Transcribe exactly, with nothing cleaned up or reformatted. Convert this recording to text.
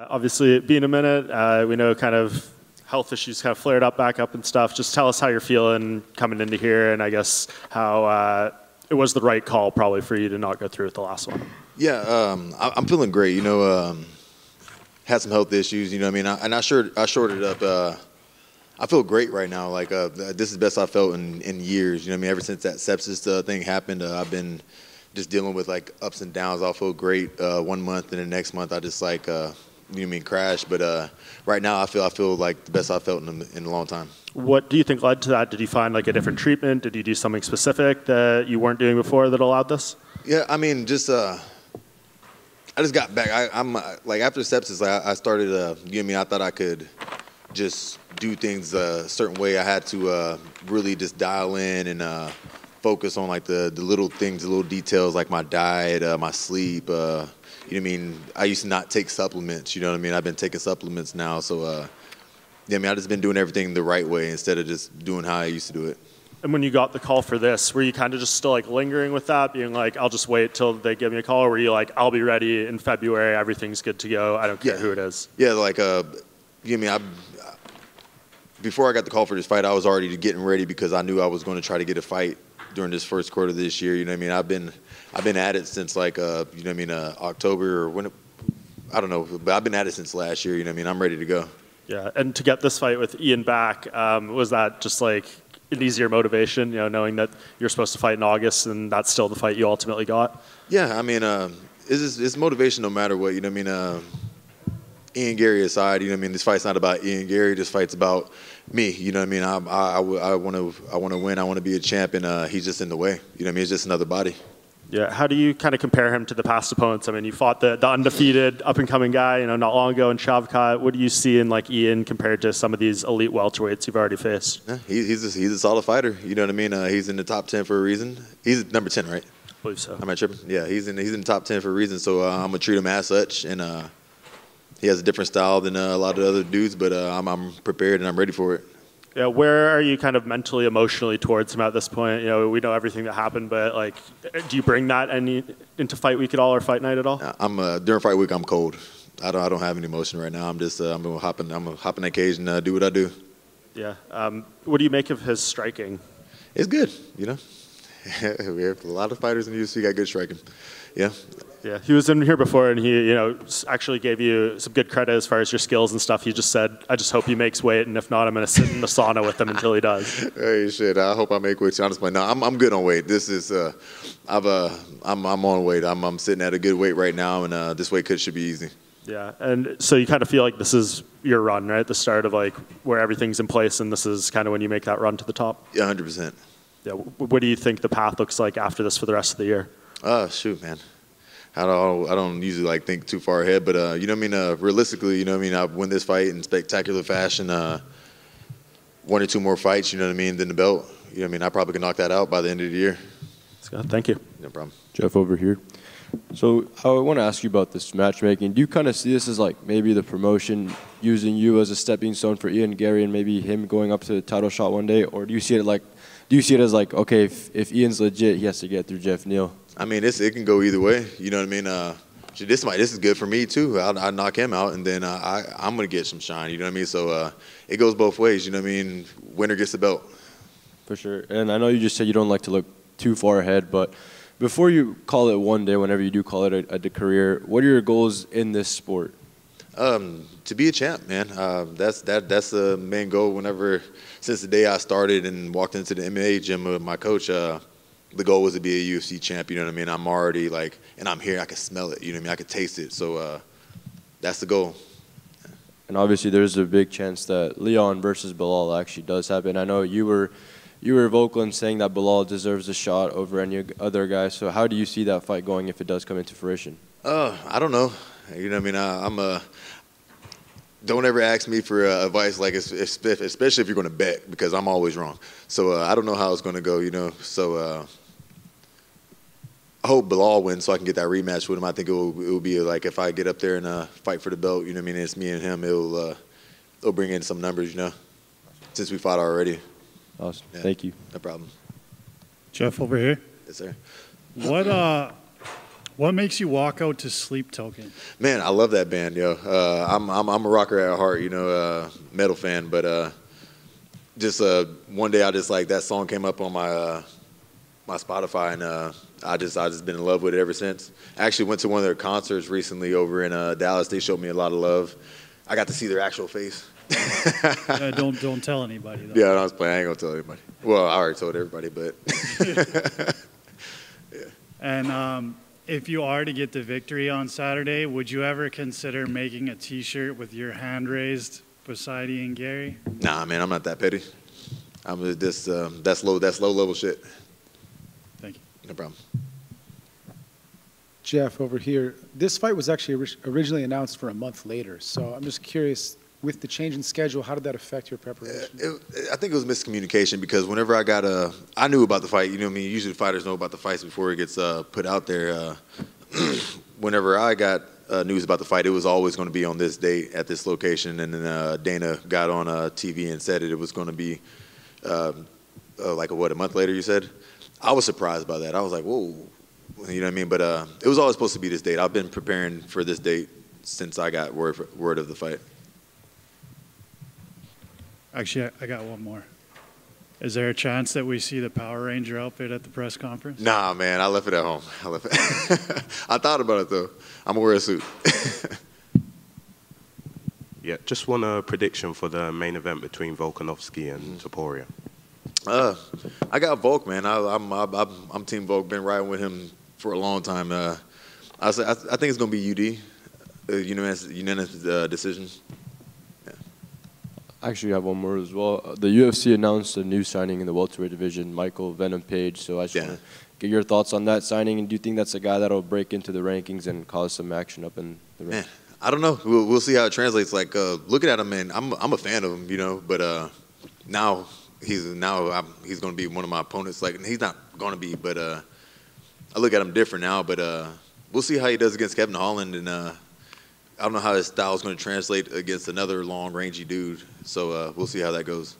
Uh, obviously, it being a minute, uh, we know kind of health issues kind of flared up back up and stuff. Just tell us how you're feeling coming into here, and I guess how uh, it was the right call probably for you to not go through with the last one. Yeah, um, I, I'm feeling great. You know, um, had some health issues, you know what I mean? I, and I, sure, I shorted up. Uh, I feel great right now. Like, uh, this is the best I've felt in, in years. You know what I mean? Ever since that sepsis uh, thing happened, uh, I've been just dealing with, like, ups and downs. I'll feel great uh, one month, and the next month I just, like, uh, you know what I mean, crash. But uh, right now I feel I feel like the best I've felt in a, in a long time. What do you think led to that? Did you find, like, a different treatment? Did you do something specific that you weren't doing before that allowed this? Yeah, I mean, just uh, – I just got back. I, I'm like, after sepsis, like, I started. Uh, you know what I mean? I thought I could just do things a certain way. I had to uh, really just dial in and uh, focus on like the, the little things, the little details, like my diet, uh, my sleep. Uh, you know what I mean? I used to not take supplements. You know what I mean? I've been taking supplements now, so uh, yeah, I mean, I've just been doing everything the right way instead of just doing how I used to do it. And when you got the call for this, were you kind of just still like lingering with that, being like, I'll just wait till they give me a call? Or were you like, I'll be ready in February, everything's good to go, I don't care yeah. who it is? Yeah, like, uh, you know what I mean? I, before I got the call for this fight, I was already getting ready because I knew I was going to try to get a fight during this first quarter of this year. You know what I mean? I've been, I've been at it since like, uh, you know what I mean, uh, October or when, it, I don't know, but I've been at it since last year. You know what I mean? I'm ready to go. Yeah, and to get this fight with Ian back, um, was that just like an easier motivation, you know, knowing that you're supposed to fight in August and that's still the fight you ultimately got? Yeah, I mean, uh, it's, just, it's motivation no matter what, you know what I mean? Uh, Ian Garry aside, you know what I mean? This fight's not about Ian Garry, this fight's about me, you know what I mean? I, I, I, I want to I wanna win, I want to be a champ, and uh, he's just in the way, you know what I mean? It's just another body. Yeah, how do you kind of compare him to the past opponents? I mean, you fought the, the undefeated, up-and-coming guy, you know, not long ago in Chavka. What do you see in, like, Ian compared to some of these elite welterweights you've already faced? Yeah, he, he's, a, he's a solid fighter, you know what I mean? Uh, he's in the top ten for a reason. He's number ten, right? I believe so. Am I tripping? Yeah, he's in, he's in the top ten for a reason, so uh, I'm going to treat him as such. And uh, he has a different style than uh, a lot of the other dudes, but uh, I'm, I'm prepared and I'm ready for it. Yeah, where are you kind of mentally, emotionally towards him at this point? You know, we know everything that happened, but like, do you bring that any into fight week at all or fight night at all? I'm uh, during fight week, I'm cold. I don't, I don't have any emotion right now. I'm just, uh, I'm gonna hop in, I'm gonna hop in that cage and uh, do what I do. Yeah. Um, what do you make of his striking? It's good, you know. We have a lot of fighters in the U F C got good striking. Yeah. Yeah, he was in here before, and he, you know, actually gave you some good credit as far as your skills and stuff. He just said, "I just hope he makes weight, and if not, I'm going to sit in the sauna with him until he does." Hey, shit! I hope I make weight. Honestly, no, I'm I'm good on weight. This is, uh, I've uh, I'm I'm on weight. I'm I'm sitting at a good weight right now, and uh, this weight cut should be easy. Yeah, and so you kind of feel like this is your run, right? The start of like where everything's in place, and this is kind of when you make that run to the top. Yeah, one hundred percent. Yeah, what do you think the path looks like after this for the rest of the year? Oh, shoot, man. I don't, I don't usually like think too far ahead, but uh, you know what I mean. Uh, realistically, you know what I mean. I win this fight in spectacular fashion. Uh, one or two more fights, you know what I mean, than the belt. You know what I mean. I probably can knock that out by the end of the year. Scott, thank you. No problem. Geoff over here. So I want to ask you about this matchmaking. Do you kind of see this as like maybe the promotion using you as a stepping stone for Ian Garry and maybe him going up to the title shot one day, or do you see it like, do you see it as like, okay, if, if Ian's legit, he has to get through Geoff Neal? I mean, it's, it can go either way. You know what I mean? Uh, this might, this is good for me, too. I'll, I'll knock him out, and then uh, I, I'm going to get some shine. You know what I mean? So uh, it goes both ways. You know what I mean? Winner gets the belt. For sure. And I know you just said you don't like to look too far ahead, but before you call it one day, whenever you do call it a, a career, what are your goals in this sport? Um, to be a champ, man. Uh, that's that. That's the main goal. Whenever, since the day I started and walked into the M M A gym with my coach, uh, the goal was to be a U F C champ, you know what I mean? I'm already like, and I'm here, I can smell it, you know what I mean? I can taste it, so uh, that's the goal. And obviously there's a big chance that Leon versus Bilal actually does happen. I know you were, you were vocal in saying that Bilal deserves a shot over any other guy, so how do you see that fight going if it does come into fruition? Uh, I don't know, you know what I mean? I, I'm a, don't ever ask me for uh, advice, like especially if you're going to bet, because I'm always wrong. So uh, I don't know how it's going to go, you know, so... Uh, I hope Bilal wins so I can get that rematch with him. I think it will, it will be like if I get up there and uh, fight for the belt, you know what I mean, and it's me and him, it'll, uh, it'll bring in some numbers, you know, since we fought already. Awesome. Yeah. Thank you. No problem. Geoff, over here. Yes, sir. What, uh, What makes you walk out to Sleep Token? Man, I love that band, yo. Uh, I'm, I'm I'm a rocker at heart, you know, uh, metal fan. But uh, just uh, one day, I just like that song came up on my uh, my Spotify, and uh, I just I just been in love with it ever since. I actually went to one of their concerts recently over in uh, Dallas. They showed me a lot of love. I got to see their actual face. uh, don't don't tell anybody, though. Yeah, I was playing. I ain't gonna tell anybody. Well, I already told everybody, but. Yeah. And. Um, If you are to get the victory on Saturday, would you ever consider making a T-shirt with your hand raised beside Ian Garry? Nah, man, I'm not that petty. I'm just uh, that's low, that's low level shit. Thank you. No problem. Geoff, over here. This fight was actually originally announced for a month later, so I'm just curious. With the change in schedule, how did that affect your preparation? It, it, I think it was miscommunication because whenever I got a, I knew about the fight. You know what I mean? Usually fighters know about the fights before it gets uh, put out there. Uh, whenever I got uh, news about the fight, it was always going to be on this date at this location. And then uh, Dana got on uh, T V and said it, it was going to be uh, uh, like, a, what, a month later, you said? I was surprised by that. I was like, whoa. You know what I mean? But uh, it was always supposed to be this date. I've been preparing for this date since I got word, for, word of the fight. Actually, I got one more. Is there a chance that we see the Power Ranger outfit at the press conference? Nah, man, I left it at home. I left it. I thought about it, though. I'm going to wear a suit. Yeah, just one uh, prediction for the main event between Volkanovsky and mm-hmm. Taporia. Uh, I got Volk, man. I, I'm, I'm, I'm Team Volk. Been riding with him for a long time. Uh, I, I think it's going to be U D, uh, unanimous, unanimous uh, decision. Actually, I have one more as well. The U F C announced a new signing in the welterweight division, Michael Venom Page. So I just yeah. want to get your thoughts on that signing. And do you think that's a guy that will break into the rankings and cause some action up in the rankings? Man, I don't know. We'll, we'll see how it translates. Like, uh, looking at him, man, I'm, I'm a fan of him, you know. But uh, now he's now I'm, he's going to be one of my opponents. Like, he's not going to be, but uh, I look at him different now. But uh, we'll see how he does against Kevin Holland and uh, – I don't know how his style is going to translate against another long, rangy dude. So uh, we'll see how that goes.